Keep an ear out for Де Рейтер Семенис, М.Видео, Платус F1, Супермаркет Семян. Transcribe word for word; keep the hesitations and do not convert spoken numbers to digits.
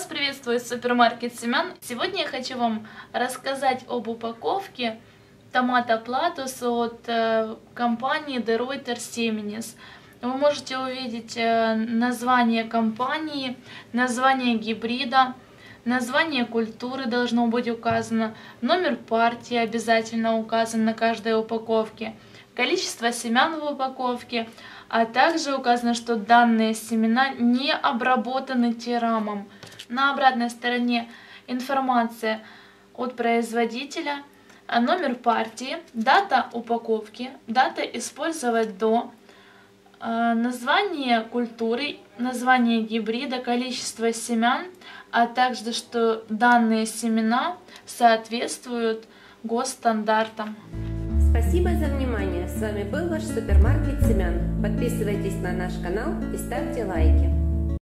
Вас приветствует Супермаркет Семян. Сегодня я хочу вам рассказать об упаковке томата Платус от компании Де Рейтер Семенис. Вы можете увидеть название компании, название гибрида, название культуры должно быть указано, номер партии обязательно указан на каждой упаковке, количество семян в упаковке, а также указано, что данные семена не обработаны терамом. На обратной стороне информация от производителя, номер партии, дата упаковки, дата использовать до, название культуры, название гибрида, количество семян, а также что данные семена соответствуют госстандартам. Спасибо за внимание. С вами был ваш Супермаркет Семян. Подписывайтесь на наш канал и ставьте лайки.